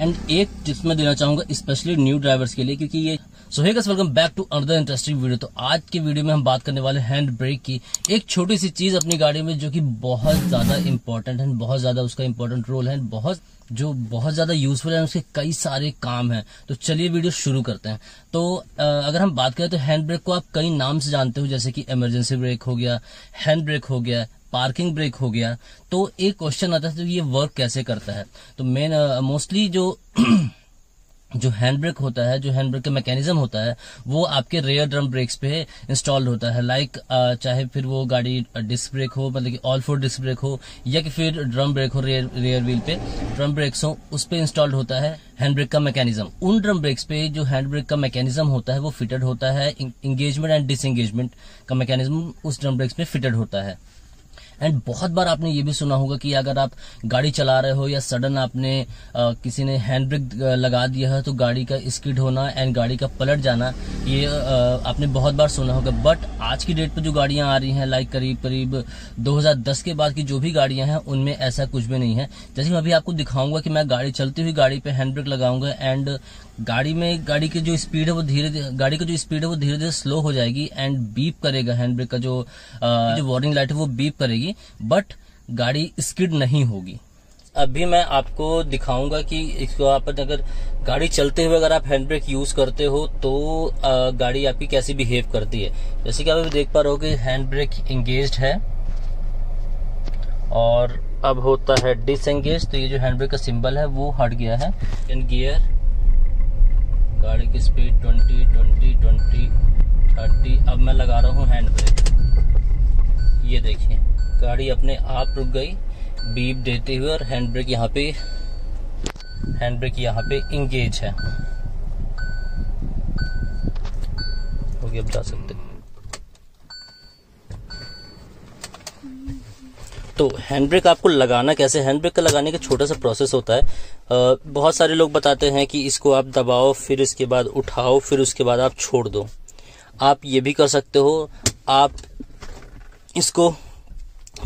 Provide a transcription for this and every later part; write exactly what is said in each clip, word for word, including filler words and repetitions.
And एक tips मैं देना चाहूंगा स्पेशली न्यू ड्राइवर्स के लिए, क्योंकि ये so hey guys welcome back to another interesting video. तो आज के वीडियो में हम बात करने वाले हैंड ब्रेक की, एक छोटी सी चीज अपनी गाड़ी में जो कि बहुत ज्यादा इंपॉर्टेंट है, बहुत ज्यादा उसका इंपॉर्टेंट रोल है, बहुत जो बहुत ज्यादा यूजफुल है, उसके कई सारे काम हैं। तो चलिए वीडियो शुरू करते हैं। तो अगर हम बात करें तो हैंड ब्रेक को आप कई नाम से जानते हो, जैसे कि इमरजेंसी ब्रेक हो गया, हैंड ब्रेक हो गया, पार्किंग ब्रेक हो गया। तो एक क्वेश्चन आता है तो ये वर्क कैसे करता है। तो मेन मोस्टली uh, जो जो हैंड ब्रेक होता है, जो हैंड ब्रेक का मैकेनिज्म होता है, वो आपके रेयर ड्रम ब्रेक्स पे इंस्टॉल्ड होता है। लाइक like, uh, चाहे फिर वो गाड़ी डिस्क ब्रेक हो, मतलब कि ऑल फोर डिस्क ब्रेक हो, या कि फिर ड्रम ब्रेक हो, रेयर रेयर व्हील पे ड्रम ब्रेक्स हो, उस पे इंस्टॉल्ड होता है हैंड ब्रेक का मैकेनिज्म। उन ड्रम ब्रेक्स पे जो हैंड ब्रेक का मैकेनिज्म होता है वो फिटेड होता है, इंगेजमेंट एंड डिसएंगेजमेंट का मैकेनिज्म उस ड्रम ब्रेक्स पे फिटेड होता है। एंड बहुत बार आपने ये भी सुना होगा कि अगर आप गाड़ी चला रहे हो या सडन आपने आ, किसी ने हैंड ब्रेक लगा दिया है तो गाड़ी का स्किड होना एंड गाड़ी का पलट जाना, ये आ, आपने बहुत बार सुना होगा। बट आज की डेट पे जो गाड़ियां आ रही हैं, लाइक करीब करीब दो हज़ार दस के बाद की जो भी गाड़ियां हैं, उनमें ऐसा कुछ भी नहीं है। जैसे मैं अभी आपको दिखाऊंगा कि मैं गाड़ी चलती हुई गाड़ी पे हैंड ब्रेक लगाऊंगा एंड गाड़ी में गाड़ी की जो स्पीड है वो धीरे गाड़ी की जो स्पीड है वो धीरे धीरे स्लो हो जाएगी एंड बीप करेगा, हैंड ब्रेक का जो आ, जो वार्निंग लाइट है वो बीप करेगी, बट गाड़ी स्किड नहीं होगी। अभी मैं आपको दिखाऊंगा कि इसको आप अगर गाड़ी चलते हुए अगर आप हैंड ब्रेक यूज करते हो तो आ, गाड़ी आपकी कैसी बिहेव करती है। जैसे कि आप अभी देख पा रहे हो कि हैंड ब्रेक इंगेज है और अब होता है डिसएंगेज। तो ये जो हैंड ब्रेक का सिंबल है वो हट गया है। इन गियर गाड़ी की स्पीड बीस, बीस, बीस, तीस। अब मैं लगा रहा हूँ हैंड ब्रेक, ये देखिए गाड़ी अपने आप रुक गई बीप देते हुए और हैंड ब्रेक यहाँ पे हैंड ब्रेक यहाँ पे इंगेज है। ओके, अब जा सकते हैं। तो हैंड ब्रेक आपको लगाना कैसे, हैंड ब्रेक का लगाने का छोटा सा प्रोसेस होता है। आ, बहुत सारे लोग बताते हैं कि इसको आप दबाओ, फिर इसके बाद उठाओ, फिर उसके बाद आप छोड़ दो। आप ये भी कर सकते हो, आप इसको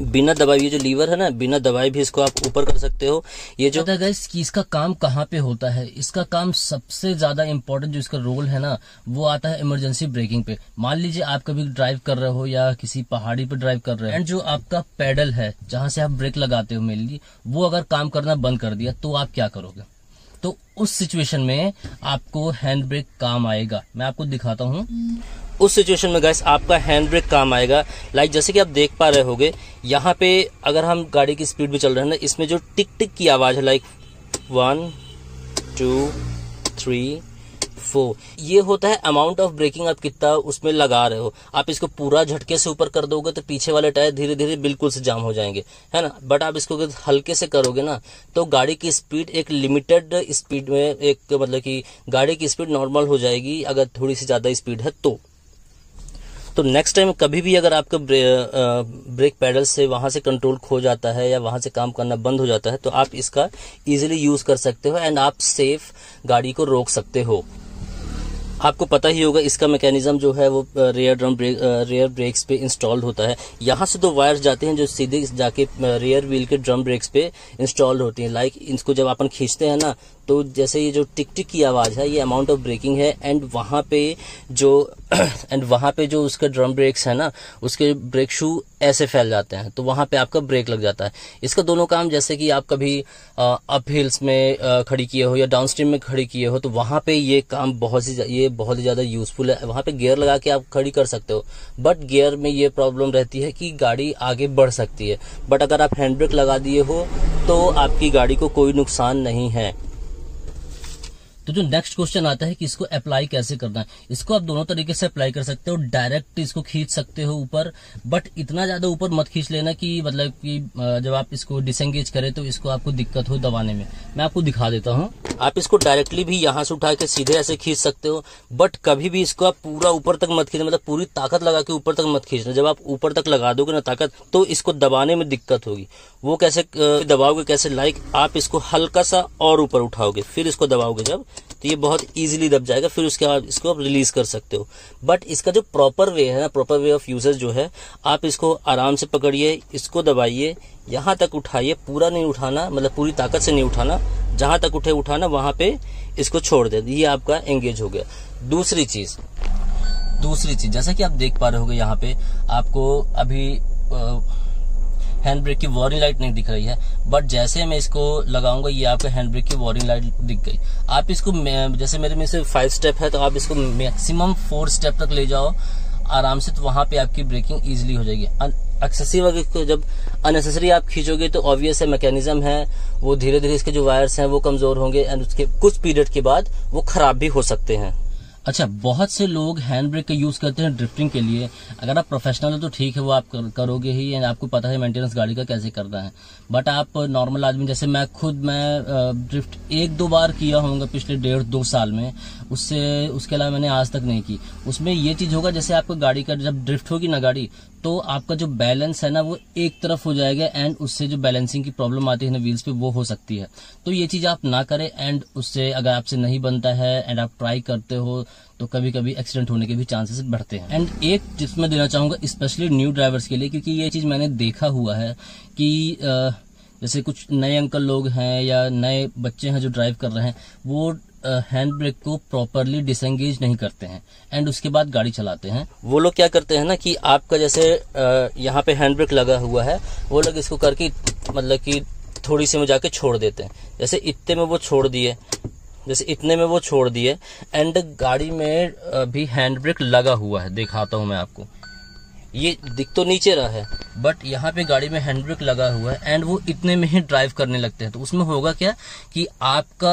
बिना दबाए, ये जो लीवर है ना, बिना दबाए भी इसको आप ऊपर कर सकते हो। ये जो है गाइस कि इसका काम कहाँ पे होता है, इसका काम सबसे ज्यादा इम्पोर्टेंट जो इसका रोल है ना वो आता है इमरजेंसी ब्रेकिंग पे। मान लीजिए आप कभी ड्राइव कर रहे हो या किसी पहाड़ी पे ड्राइव कर रहे हो एंड जो आपका पैडल है जहाँ से आप ब्रेक लगाते हो मेनली, वो अगर काम करना बंद कर दिया तो आप क्या करोगे। तो उस सिचुएशन में आपको हैंड ब्रेक काम आएगा। मैं आपको दिखाता हूँ उस सिचुएशन में गाइस आपका हैंड ब्रेक काम आएगा। लाइक जैसे कि आप देख पा रहे होगे यहाँ पे अगर हम गाड़ी की स्पीड में चल रहे हैं ना, इसमें जो टिक टिक की आवाज़ है, like one two three four, ये होता है अमाउंट ऑफ ब्रेकिंग आप कितना उसमें लगा रहे हो। आप इसको पूरा झटके से ऊपर कर दोगे तो पीछे वाले टायर धीरे धीरे बिल्कुल से जाम हो जाएंगे, है ना। बट आप इसको अगर हल्के से करोगे ना तो गाड़ी की स्पीड एक लिमिटेड स्पीड में, एक मतलब कि गाड़ी की स्पीड नॉर्मल हो जाएगी अगर थोड़ी सी ज़्यादा स्पीड है तो। तो नेक्स्ट टाइम कभी भी अगर आपका ब्रे, ब्रेक पैडल से वहाँ से कंट्रोल खो जाता है या वहाँ से काम करना बंद हो जाता है तो आप इसका इजीली यूज़ कर सकते हो एंड आप सेफ गाड़ी को रोक सकते हो। आपको पता ही होगा इसका मैकेनिज्म जो है वो rear drum brake rear brakes पे इंस्टॉल्ड होता है। यहाँ से दो वायर्स जाते हैं जो सीधे जाके रेयर व्हील के ड्रम ब्रेक्स पे इंस्टॉल्ड होती हैं। लाइक इसको जब अपन खींचते हैं ना तो जैसे ये जो टिक टिक की आवाज़ है ये अमाउंट ऑफ ब्रेकिंग है एंड वहाँ पे जो एंड वहाँ पे जो उसका ड्रम ब्रेक्स है ना उसके ब्रेक शू ऐसे फैल जाते हैं तो वहाँ पे आपका ब्रेक लग जाता है। इसका दोनों काम, जैसे कि आप कभी अप हिल्स में आ, खड़ी किए हो या डाउन स्ट्रीम में खड़ी किए हो तो वहाँ पे ये काम बहुत ही ये बहुत ही ज़्यादा यूजफुल है। वहाँ पे गियर लगा के आप खड़ी कर सकते हो, बट गियर में ये प्रॉब्लम रहती है कि गाड़ी आगे बढ़ सकती है। बट अगर आप हैंड ब्रेक लगा दिए हो तो आपकी गाड़ी को कोई नुकसान नहीं है। तो जो नेक्स्ट क्वेश्चन आता है कि इसको अप्लाई कैसे करना है, इसको आप दोनों तरीके से अप्लाई कर सकते हो। डायरेक्ट इसको खींच सकते हो ऊपर, बट इतना ज्यादा ऊपर मत खींच लेना कि मतलब कि जब आप इसको डिसएंगेज करें तो इसको आपको दिक्कत हो दबाने में। मैं आपको दिखा देता हूँ। आप इसको डायरेक्टली भी यहाँ से उठा के सीधे ऐसे खींच सकते हो, बट कभी भी इसको आप पूरा ऊपर तक मत खींचना, मतलब पूरी ताकत लगा के ऊपर तक मत खींचना। जब आप ऊपर तक लगा दोगे ना ताकत तो इसको दबाने में दिक्कत होगी। वो कैसे दबाओगे कैसे, लाइक आप इसको हल्का सा और ऊपर उठाओगे फिर इसको दबाओगे जब तो ये बहुत इजीली दब जाएगा, फिर उसके बाद इसको आप रिलीज कर सकते हो। बट इसका जो प्रॉपर वे है ना, प्रॉपर वे ऑफ यूजेज जो है, आप इसको आराम से पकड़िए, इसको दबाइए, यहाँ तक उठाइए, पूरा नहीं उठाना, मतलब पूरी ताकत से नहीं उठाना, जहाँ तक उठे उठाना वहाँ पे इसको छोड़ दे, ये आपका एंगेज हो गया। दूसरी चीज दूसरी चीज जैसा कि आप देख पा रहे होंगे यहाँ पे आपको अभी हैंड ब्रेक की वार्निंग लाइट नहीं दिख रही है, बट जैसे मैं इसको लगाऊंगा ये आपका हैंड ब्रेक की वार्निंग लाइट दिख गई। आप इसको जैसे मेरे में से फाइव स्टेप है तो आप इसको मैक्सिमम फोर स्टेप तक ले जाओ आराम से, तो वहां पे आपकी ब्रेकिंग इजीली हो जाएगी। एक्सेसिव अगर जब अननेसेसरी आप खींचोगे तो ऑब्वियस है मैकेनिज्म है वो धीरे धीरे इसके जो वायर्स हैं वो कमजोर होंगे एंड उसके कुछ पीरियड के बाद वो खराब भी हो सकते हैं। अच्छा, बहुत से लोग हैंड ब्रेक का यूज करते हैं ड्रिफ्टिंग के लिए। अगर आप प्रोफेशनल हो तो ठीक है, वो आप कर, करोगे ही एंड आपको पता है मेंटेनेंस गाड़ी का कैसे करना है, बट आप नॉर्मल आदमी जैसे मैं खुद मैं ड्रिफ्ट एक दो बार किया होगा पिछले डेढ़ दो साल में, उससे उसके अलावा मैंने आज तक नहीं की। उसमें ये चीज होगा जैसे आपको गाड़ी का जब ड्रिफ्ट होगी ना गाड़ी, तो आपका जो बैलेंस है ना वो एक तरफ हो जाएगा एंड उससे जो बैलेंसिंग की प्रॉब्लम आती है ना व्हील्स पे वो हो सकती है। तो ये चीज आप ना करें एंड उससे अगर आपसे नहीं बनता है एंड आप ट्राई करते हो तो कभी कभी एक्सीडेंट होने के भी चांसेस बढ़ते हैं। एंड एक टिप्स मैं देना चाहूंगा स्पेशली न्यू ड्राइवर्स के लिए, क्योंकि ये चीज मैंने देखा हुआ है कि जैसे कुछ नए अंकल लोग हैं या नए बच्चे हैं जो ड्राइव कर रहे हैं वो हैंड ब्रेक को प्रॉपरली डिसएंगेज नहीं करते हैं एंड उसके बाद गाड़ी चलाते हैं। वो लोग क्या करते हैं ना कि आपका जैसे यहाँ पे हैंड ब्रेक लगा हुआ है, वो लोग इसको करके मतलब कि थोड़ी सी में जाके छोड़ देते हैं, जैसे इतने में वो छोड़ दिए जैसे इतने में वो छोड़ दिए एंड गाड़ी में भी हैंड ब्रेक लगा हुआ है। दिखाता हूँ मैं आपको, ये दिख तो नीचे रहा है बट यहाँ पे गाड़ी में हैंड ब्रेक लगा हुआ है एंड वो इतने में ही ड्राइव करने लगते हैं। तो उसमें होगा क्या कि आपका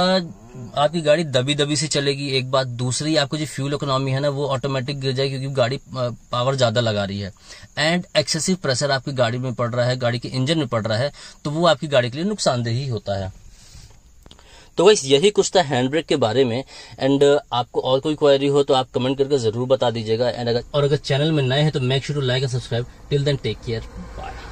आपकी गाड़ी दबी दबी से चलेगी एक बात, दूसरी आपको जो फ्यूल इकोनॉमी है ना वो ऑटोमेटिक गिर जाएगी क्योंकि गाड़ी पावर ज्यादा लगा रही है एंड एक्सेसिव प्रेशर आपकी गाड़ी में पड़ रहा है, गाड़ी के इंजन में पड़ रहा है, तो वो आपकी गाड़ी के लिए नुकसानदेह ही होता है। तो गाइस यही कुछ था हैंड ब्रेक के बारे में एंड आपको और कोई क्वेरी हो तो आप कमेंट करके जरूर बता दीजिएगा एंड अगर और अगर चैनल में नए हैं तो make sure to like and subscribe. Till then take care, bye.